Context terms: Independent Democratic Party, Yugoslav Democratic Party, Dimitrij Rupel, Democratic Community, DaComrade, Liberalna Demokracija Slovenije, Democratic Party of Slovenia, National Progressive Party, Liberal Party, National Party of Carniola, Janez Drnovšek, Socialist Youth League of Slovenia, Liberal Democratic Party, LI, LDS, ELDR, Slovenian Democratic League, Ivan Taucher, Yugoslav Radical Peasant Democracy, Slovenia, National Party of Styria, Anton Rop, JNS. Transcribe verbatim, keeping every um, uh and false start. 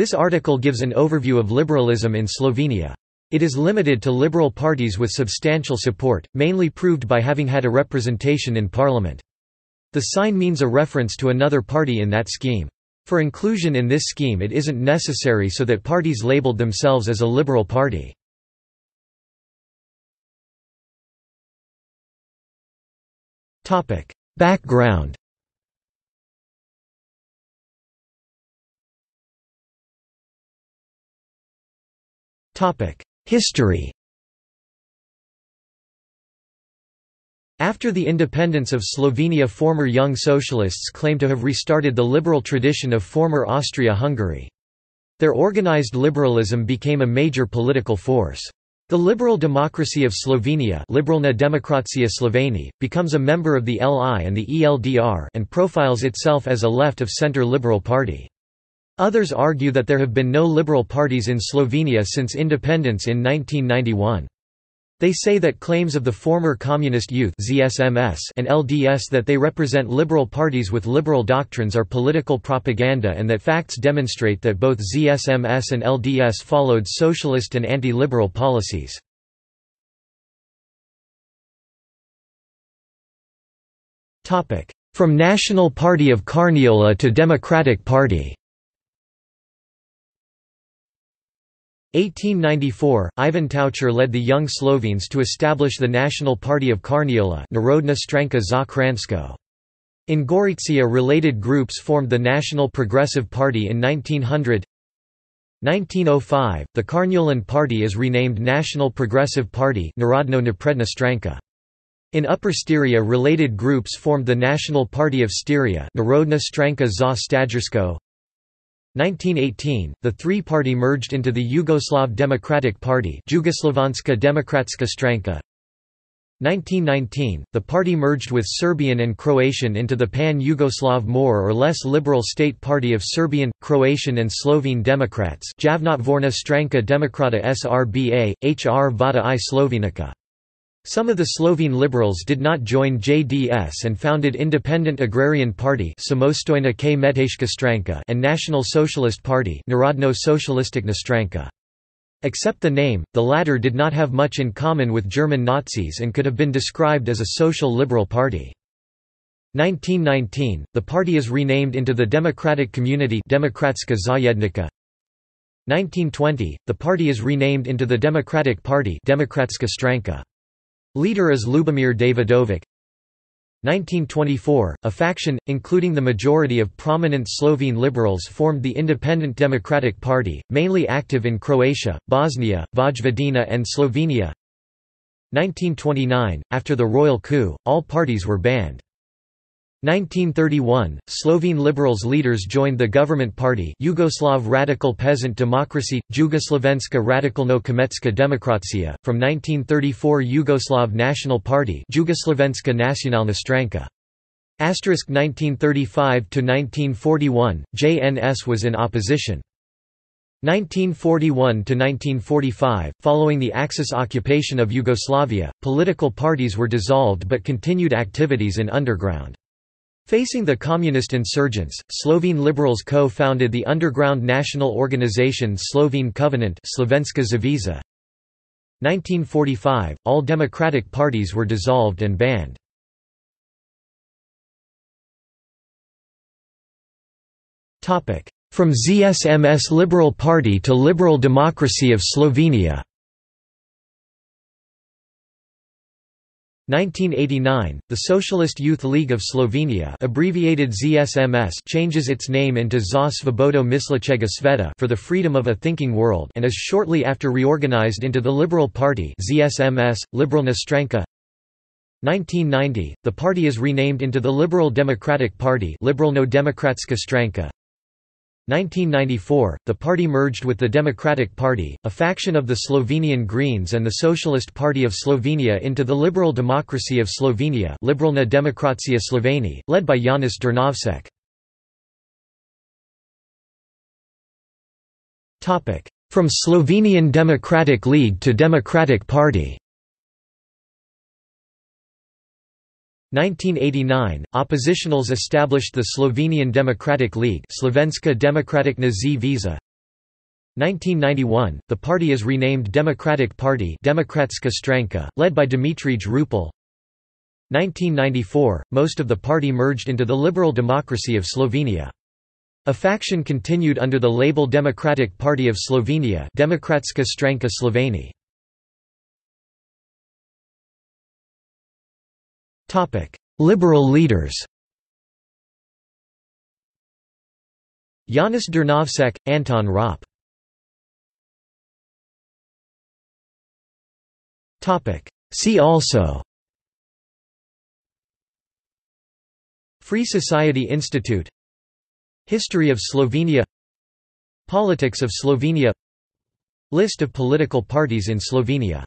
This article gives an overview of liberalism in Slovenia. It is limited to liberal parties with substantial support, mainly proved by having had a representation in parliament. The sign means a reference to another party in that scheme. For inclusion in this scheme it isn't necessary so that parties labeled themselves as a liberal party. Background. History. After the independence of Slovenia, former Young Socialists claim to have restarted the liberal tradition of former Austria-Hungary. Their organized liberalism became a major political force. The Liberal Democracy of Slovenia, Liberalna Demokracija Slovenije, becomes a member of the L I and the E L D R and profiles itself as a left-of-center liberal party. Others argue that there have been no liberal parties in Slovenia since independence in nineteen ninety-one. They say that claims of the former Communist Youth (Z S M S) and L D S that they represent liberal parties with liberal doctrines are political propaganda, and that facts demonstrate that both Z S M S and L D S followed socialist and anti-liberal policies. From National Party of Carniola to Democratic Party. eighteen ninety-four, Ivan Taucher led the young Slovenes to establish the National Party of Carniola, Narodna stranka za Kranjsko. In Gorica, related groups formed the National Progressive Party in nineteen hundred. nineteen oh five, the Carniolan Party is renamed National Progressive Party, Narodno napredna stranka. In Upper Styria, related groups formed the National Party of Styria, Narodna stranka za Stagersko. nineteen eighteen, the three-party merged into the Yugoslav Democratic Party, Jugoslavenska demokratska stranka. nineteen nineteen, the party merged with Serbian and Croatian into the pan-Yugoslav more or less liberal state party of Serbian, Croatian and Slovene Democrats, Javnotvorna stranka Demokrata Srba, Hrvada I Slovenica. Some of the Slovene liberals did not join J D S and founded Independent Agrarian Party Samostojna K Metejska stranka and National Socialist Party Narodno socialisticna stranka. Except the name, the latter did not have much in common with German Nazis and could have been described as a social liberal party. nineteen nineteen, the party is renamed into the Democratic Community Demokratska zajednica. nineteen twenty, the party is renamed into the Democratic Party Demokratska stranka. Leader is Lubomir Davidovic. nineteen twenty-four, a faction, including the majority of prominent Slovene liberals, formed the Independent Democratic Party, mainly active in Croatia, Bosnia, Vojvodina and Slovenia. nineteen twenty-nine, after the royal coup, all parties were banned. nineteen thirty-one, Slovene liberals leaders joined the government party Yugoslav Radical Peasant Democracy, Jugoslavenska Radikalno Kometska Demokracija, from nineteen thirty-four Yugoslav National Party Jugoslavenska Nacionalna Stranka. Asterisk nineteen thirty-five to nineteen forty-one, J N S was in opposition. nineteen forty-one to nineteen forty-five, following the Axis occupation of Yugoslavia, political parties were dissolved but continued activities in underground. Facing the communist insurgents, Slovene liberals co-founded the underground national organization Slovene Covenant Slovenska zaveza. nineteen forty-five, all democratic parties were dissolved and banned. From Z S M S Liberal Party to Liberal Democracy of Slovenia. nineteen eighty-nine, the Socialist Youth League of Slovenia, abbreviated Z S M S, changes its name into Za Svobodo Mislečega Sveta, for the freedom of a thinking world, and is shortly after reorganized into the Liberal Party Z S M S, Liberalna Stranka. nineteen ninety, the party is renamed into the Liberal Democratic Party Liberalno demokratska stranka. nineteen ninety-four, the party merged with the Democratic Party, a faction of the Slovenian Greens and the Socialist Party of Slovenia, into the Liberal Democracy of Slovenia Liberalna Demokracija Slovenije, led by Janez Drnovšek. From Slovenian Democratic League to Democratic Party. nineteen eighty-nine, oppositionals established the Slovenian Democratic League Slovenska Demokratna zaveza. nineteen ninety-one, the party is renamed Democratic Party Demokratska Stranka, led by Dimitrij Rupel. nineteen ninety-four, most of the party merged into the Liberal Democracy of Slovenia. A faction continued under the label Democratic Party of Slovenia Demokratska Stranka Sloveni. Liberal leaders: Janez Drnovšek, Anton Rop. See also: Free Society Institute, History of Slovenia, Politics of Slovenia, List of political parties in Slovenia.